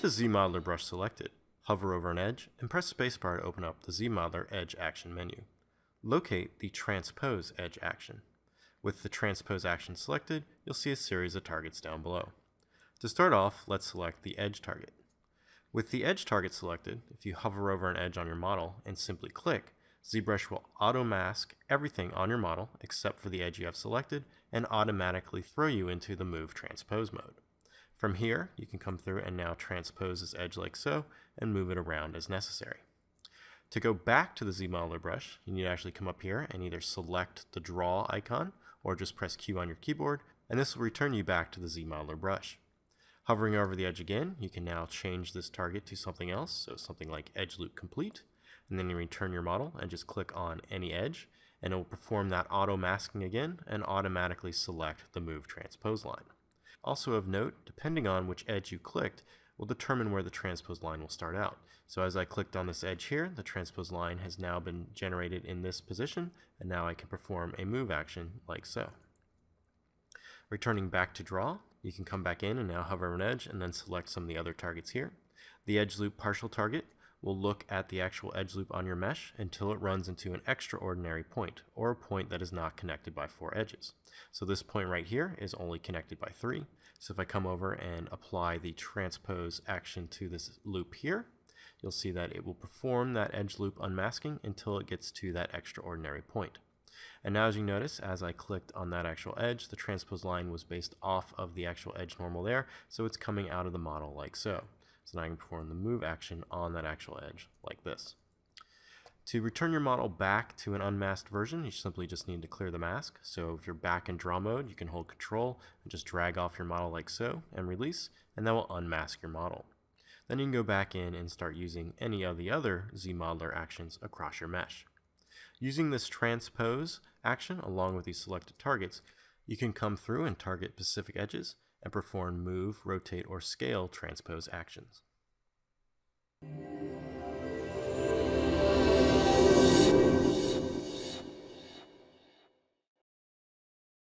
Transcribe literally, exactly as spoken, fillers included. With the Z-Modeler brush selected, hover over an edge and press spacebar to open up the Z-Modeler Edge Action menu. Locate the Transpose Edge Action. With the Transpose Action selected, you'll see a series of targets down below. To start off, let's select the Edge Target. With the Edge Target selected, if you hover over an edge on your model and simply click, ZBrush will auto-mask everything on your model except for the edge you have selected and automatically throw you into the Move Transpose mode. From here, you can come through and now transpose this edge like so and move it around as necessary. To go back to the Z-Modeler brush, you need to actually come up here and either select the draw icon or just press Q on your keyboard, and this will return you back to the Z-Modeler brush. Hovering over the edge again, you can now change this target to something else, so something like Edge Loop Complete, and then you return your model and just click on any edge, and it will perform that auto-masking again and automatically select the Move Transpose line. Also of note, depending on which edge you clicked, will determine where the transpose line will start out. So as I clicked on this edge here, the transpose line has now been generated in this position, and now I can perform a move action like so. Returning back to draw, you can come back in and now hover over an edge and then select some of the other targets here. The Edge Loop Partial target will look at the actual edge loop on your mesh until it runs into an extraordinary point, or a point that is not connected by four edges. So this point right here is only connected by three. So if I come over and apply the transpose action to this loop here, you'll see that it will perform that edge loop unmasking until it gets to that extraordinary point. And now as you notice, as I clicked on that actual edge, the transpose line was based off of the actual edge normal there, so it's coming out of the model like so. So now I can perform the move action on that actual edge like this. To return your model back to an unmasked version, you simply just need to clear the mask. So if you're back in draw mode, you can hold control and just drag off your model like so and release, and that will unmask your model. Then you can go back in and start using any of the other Z-Modeler actions across your mesh. Using this transpose action along with these selected targets, you can come through and target specific edges and perform move, rotate, or scale transpose actions.